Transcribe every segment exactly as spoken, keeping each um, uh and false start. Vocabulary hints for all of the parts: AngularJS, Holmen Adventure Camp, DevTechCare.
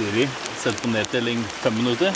styrer i. Sett på nedtelling fem minutter.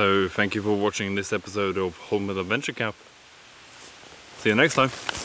So thank you for watching this episode of Holmen Adventure Camp. See you next time.